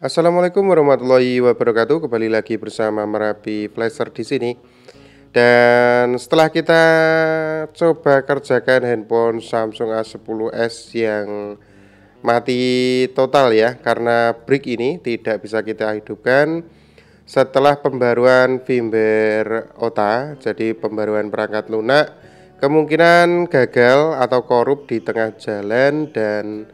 Assalamualaikum warahmatullahi wabarakatuh. Kembali lagi bersama Merapi Flasher di sini. Dan setelah kita coba kerjakan handphone Samsung A10s yang mati total ya, karena brick ini tidak bisa kita hidupkan setelah pembaruan firmware OTA. Jadi pembaruan perangkat lunak kemungkinan gagal atau korup di tengah jalan dan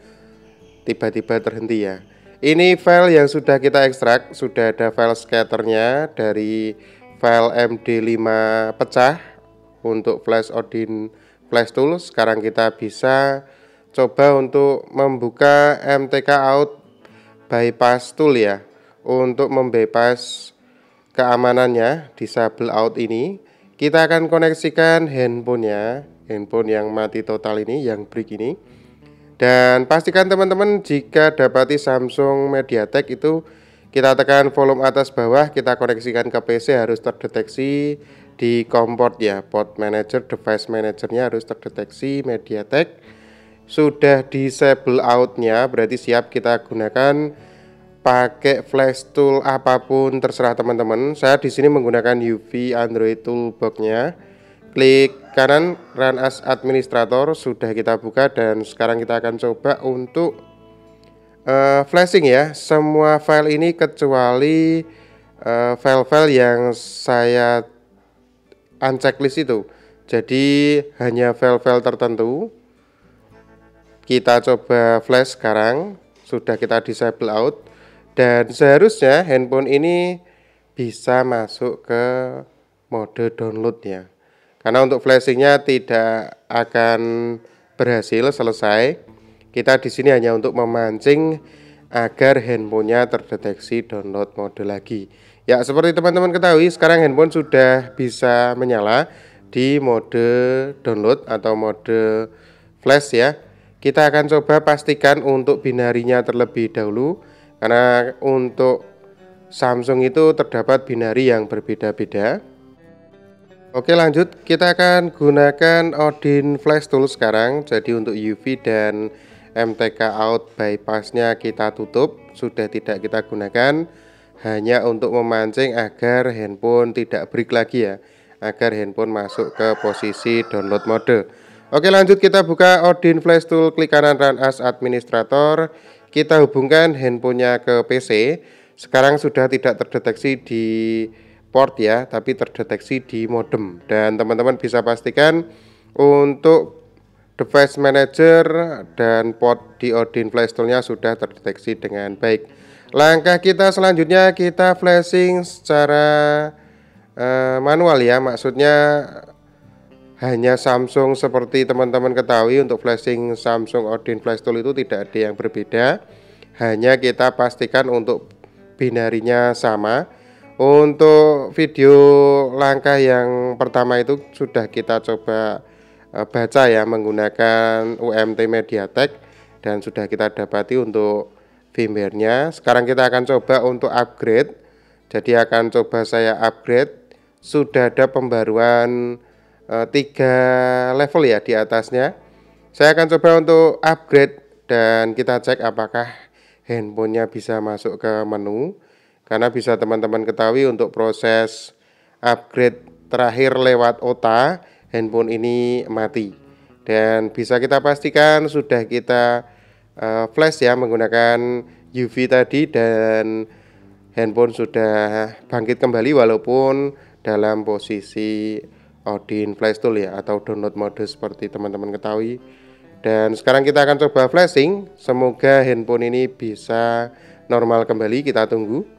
tiba-tiba terhenti ya. Ini file yang sudah kita ekstrak, sudah ada file scatternya dari file MD5 pecah untuk flash Odin flash tool. Sekarang kita bisa coba untuk membuka MTK out bypass tool ya, untuk membypass keamanannya, disable out ini. Kita akan koneksikan handphonenya, handphone yang mati total ini, yang brick ini. Dan pastikan teman-teman jika dapati Samsung Mediatek itu kita tekan volume atas bawah, kita koneksikan ke PC harus terdeteksi di komport ya, port manager, device managernya harus terdeteksi Mediatek. Sudah disable outnya berarti siap kita gunakan pakai flash tool apapun terserah teman-teman. Saya di sini menggunakan UV Android Toolbox-nya. Klik kanan, run as administrator, sudah kita buka. Dan sekarang kita akan coba untuk flashing ya semua file ini kecuali file-file yang saya unchecklist itu. Jadi hanya file-file tertentu. Kita coba flash sekarang, sudah kita disable out. Dan seharusnya handphone ini bisa masuk ke mode download ya, karena untuk flashingnya tidak akan berhasil selesai. Kita di sini hanya untuk memancing agar handphonenya terdeteksi download mode lagi. Ya, seperti teman-teman ketahui, sekarang handphone sudah bisa menyala di mode download atau mode flash ya. Kita akan coba pastikan untuk binarinya terlebih dahulu, karena untuk Samsung itu terdapat binari yang berbeda-beda. Oke, lanjut, kita akan gunakan Odin flash tool sekarang. Jadi untuk UV dan MTK out bypassnya kita tutup, sudah tidak kita gunakan, hanya untuk memancing agar handphone tidak break lagi ya, agar handphone masuk ke posisi download mode. Oke, lanjut, kita buka Odin flash tool, klik kanan, run as administrator, kita hubungkan handphonenya ke PC. Sekarang sudah tidak terdeteksi di port ya, tapi terdeteksi di modem. Dan teman-teman bisa pastikan untuk device manager dan port di Odin flash toolnya sudah terdeteksi dengan baik. Langkah kita selanjutnya kita flashing secara manual ya, maksudnya hanya Samsung. Seperti teman-teman ketahui untuk flashing Samsung Odin flash tool itu tidak ada yang berbeda, hanya kita pastikan untuk binarinya sama. Untuk video langkah yang pertama itu sudah kita coba baca ya menggunakan UMT Mediatek, dan sudah kita dapati untuk firmware-nya. Sekarang kita akan coba untuk upgrade. Jadi akan coba saya upgrade. Sudah ada pembaruan 3 level ya di atasnya. Saya akan coba untuk upgrade dan kita cek apakah handphonenya bisa masuk ke menu. Karena bisa teman-teman ketahui untuk proses upgrade terakhir lewat OTA, handphone ini mati. Dan bisa kita pastikan sudah kita flash ya menggunakan UV tadi, dan handphone sudah bangkit kembali walaupun dalam posisi Odin flash tool ya, atau download mode seperti teman-teman ketahui. Dan sekarang kita akan coba flashing, semoga handphone ini bisa normal kembali, kita tunggu.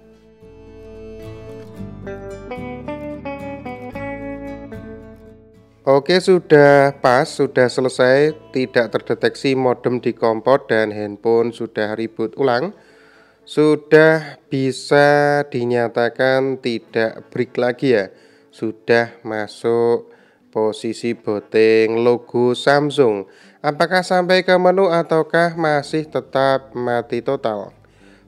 Oke, sudah pas, sudah selesai, tidak terdeteksi modem di kompor dan handphone sudah reboot ulang. Sudah bisa dinyatakan tidak break lagi ya, sudah masuk posisi booting logo Samsung. Apakah sampai ke menu ataukah masih tetap mati total?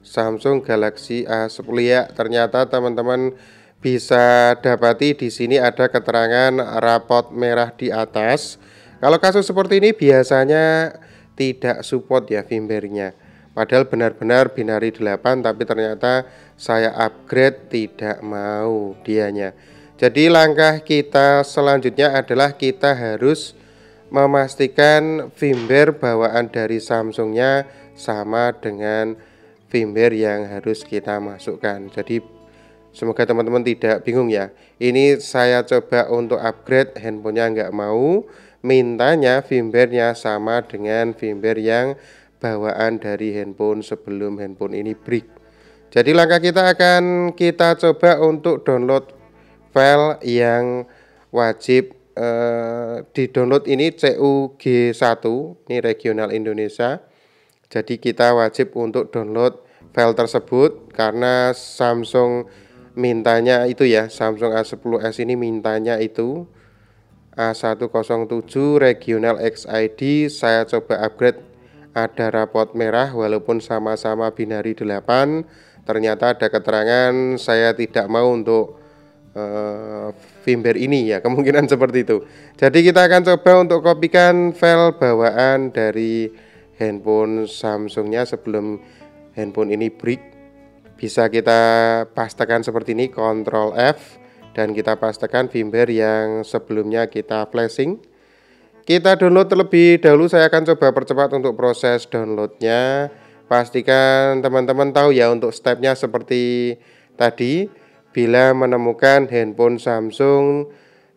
Samsung Galaxy A10 ya, ternyata teman-teman bisa dapati di sini ada keterangan rapot merah di atas. Kalau kasus seperti ini biasanya tidak support ya firmware-nya. Padahal benar-benar binari 8, tapi ternyata saya upgrade tidak mau dianya. Jadi langkah kita selanjutnya adalah kita harus memastikan firmware bawaan dari Samsungnya sama dengan firmware yang harus kita masukkan. Jadi semoga teman-teman tidak bingung ya. Ini saya coba untuk upgrade, handphonenya nggak mau, mintanya firmware-nya sama dengan firmware yang bawaan dari handphone sebelum handphone ini break. Jadi langkah kita akan kita coba untuk download file yang wajib di-download ini, CUG1 ini regional Indonesia. Jadi kita wajib untuk download file tersebut karena Samsung mintanya itu ya, Samsung A10s ini mintanya itu A107 regional XID. Saya coba upgrade, ada rapot merah walaupun sama-sama binari 8, ternyata ada keterangan saya tidak mau untuk firmware ini ya, kemungkinan seperti itu. Jadi kita akan coba untuk kopikan file bawaan dari handphone Samsungnya sebelum handphone ini break. Bisa kita pastekan seperti ini, Ctrl F, dan kita pastekan firmware yang sebelumnya kita flashing. Kita download terlebih dahulu. Saya akan coba percepat untuk proses downloadnya. Pastikan teman-teman tahu ya untuk stepnya seperti tadi. Bila menemukan handphone Samsung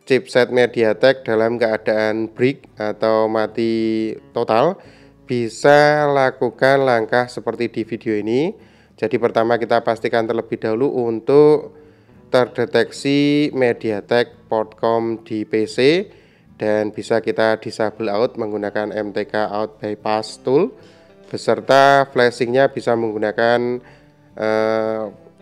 chipset Mediatek dalam keadaan break atau mati total, bisa lakukan langkah seperti di video ini. Jadi pertama kita pastikan terlebih dahulu untuk terdeteksi Mediatek Portcom di PC, dan bisa kita disable out menggunakan MTK out bypass tool, beserta flashingnya bisa menggunakan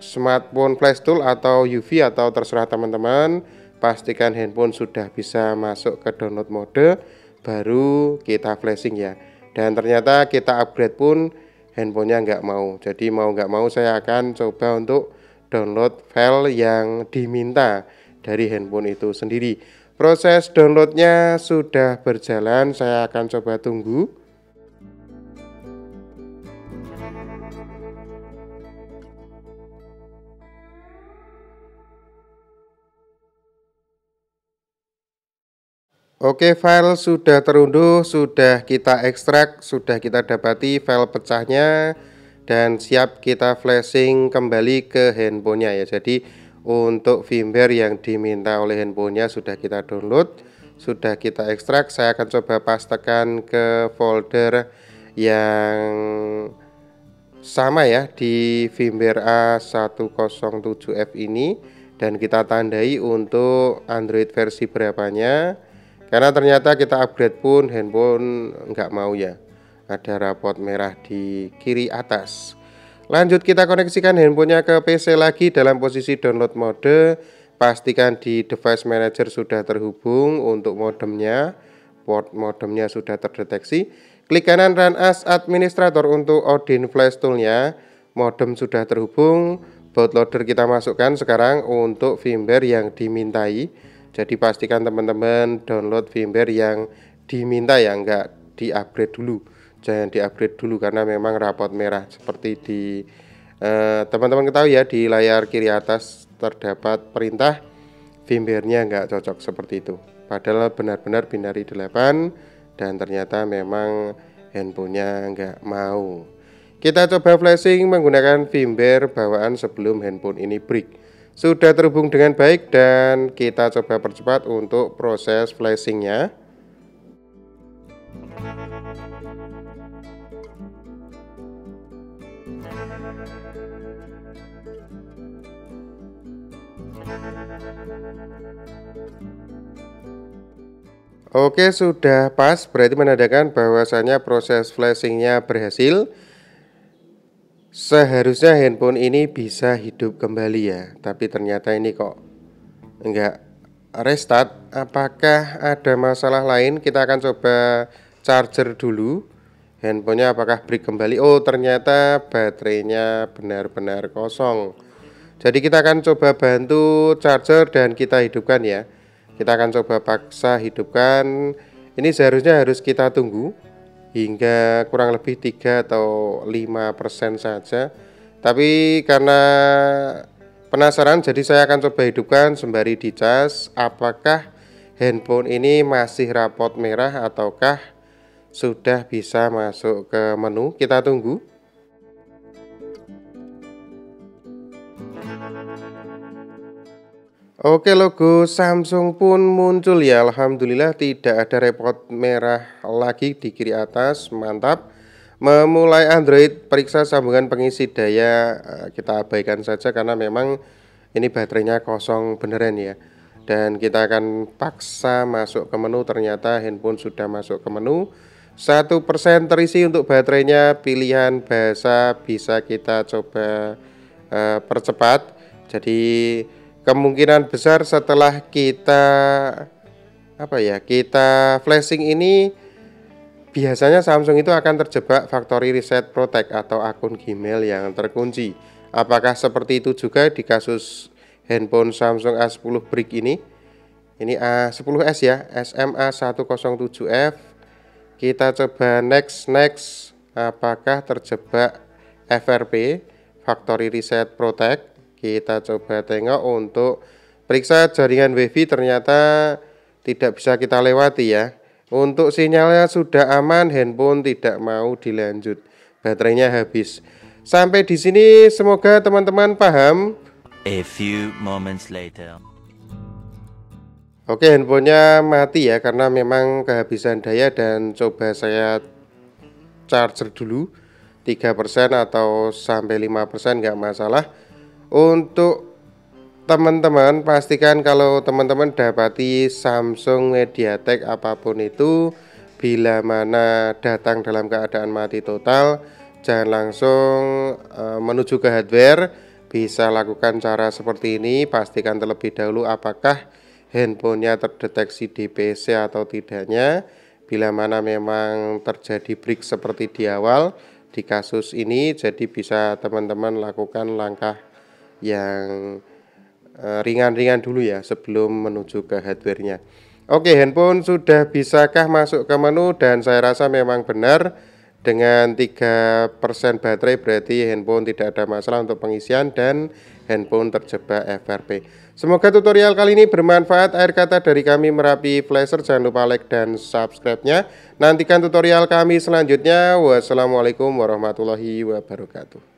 smartphone flash tool atau UV atau terserah teman-teman. Pastikan handphone sudah bisa masuk ke download mode, baru kita flashing ya. Dan ternyata kita upgrade pun handphonenya nggak mau. Jadi mau nggak mau saya akan coba untuk download file yang diminta dari handphone itu sendiri. Proses downloadnya sudah berjalan, saya akan coba tunggu. Oke, file sudah terunduh, sudah kita ekstrak, sudah kita dapati file pecahnya, dan siap kita flashing kembali ke handphonenya ya. Jadi untuk firmware yang diminta oleh handphonenya sudah kita download, sudah kita ekstrak. Saya akan coba pastekan ke folder yang sama ya di firmware A107F ini, dan kita tandai untuk Android versi berapanya. Karena ternyata kita upgrade pun handphone nggak mau ya, ada rapot merah di kiri atas. Lanjut kita koneksikan handphonenya ke PC lagi dalam posisi download mode. Pastikan di device manager sudah terhubung untuk modemnya, port modemnya sudah terdeteksi. Klik kanan run as administrator untuk Odin flash toolnya. Modem sudah terhubung, bootloader kita masukkan sekarang untuk firmware yang dimintai. Jadi pastikan teman-teman download firmware yang diminta ya, nggak di-upgrade dulu. Jangan di-upgrade dulu karena memang rapot merah seperti di teman-teman ketahui ya, di layar kiri atas terdapat perintah firmware-nya nggak cocok seperti itu. Padahal benar-benar binari 8 dan ternyata memang handphonenya nggak mau. Kita coba flashing menggunakan firmware bawaan sebelum handphone ini break. Sudah terhubung dengan baik dan kita coba percepat untuk proses flashingnya. Oke, sudah pas, berarti menandakan bahwasannya proses flashingnya berhasil. Seharusnya handphone ini bisa hidup kembali ya, tapi ternyata ini kok enggak restart. Apakah ada masalah lain? Kita akan coba charger dulu handphonenya, apakah break kembali. Oh, ternyata baterainya benar-benar kosong. Jadi kita akan coba bantu charger dan kita hidupkan ya. Kita akan coba paksa hidupkan. Ini seharusnya harus kita tunggu hingga kurang lebih 3 atau 5% saja. Tapi karena penasaran, jadi saya akan coba hidupkan sembari dicas apakah handphone ini masih rapot merah ataukah sudah bisa masuk ke menu. Kita tunggu. Oke, logo Samsung pun muncul ya. Alhamdulillah tidak ada repot merah lagi di kiri atas. Mantap. Memulai Android, periksa sambungan pengisi daya. Kita abaikan saja karena memang ini baterainya kosong beneran ya. Dan kita akan paksa masuk ke menu. Ternyata handphone sudah masuk ke menu. 1% terisi untuk baterainya. Pilihan bahasa bisa kita coba percepat. Jadi kemungkinan besar setelah kita kita flashing ini, biasanya Samsung itu akan terjebak factory reset protect atau akun Gmail yang terkunci. Apakah seperti itu juga di kasus handphone Samsung A10 Brick ini? Ini A10s ya, SMA107F. Kita coba next. Apakah terjebak FRP factory reset protect? Kita coba tengok untuk periksa jaringan wifi, ternyata tidak bisa kita lewati ya. Untuk sinyalnya sudah aman, handphone tidak mau dilanjut, baterainya habis. Sampai di sini, semoga teman-teman paham. A few moments later. Oke, handphonenya mati ya karena memang kehabisan daya. Dan coba saya charger dulu 3% atau sampai 5%, nggak masalah. Untuk teman-teman, pastikan kalau teman-teman dapati Samsung Mediatek apapun itu, bila mana datang dalam keadaan mati total, jangan langsung menuju ke hardware. Bisa lakukan cara seperti ini, pastikan terlebih dahulu apakah handphonenya terdeteksi DPC atau tidaknya. Bila mana memang terjadi break seperti di awal di kasus ini, jadi bisa teman-teman lakukan langkah yang ringan-ringan dulu ya sebelum menuju ke hardwarenya. Oke, handphone sudah bisakah masuk ke menu? Dan saya rasa memang benar, dengan 3% baterai berarti handphone tidak ada masalah untuk pengisian dan handphone terjebak FRP. Semoga tutorial kali ini bermanfaat. Akhir kata dari kami Merapi Flasher, jangan lupa like dan subscribe-nya. Nantikan tutorial kami selanjutnya. Wassalamualaikum warahmatullahi wabarakatuh.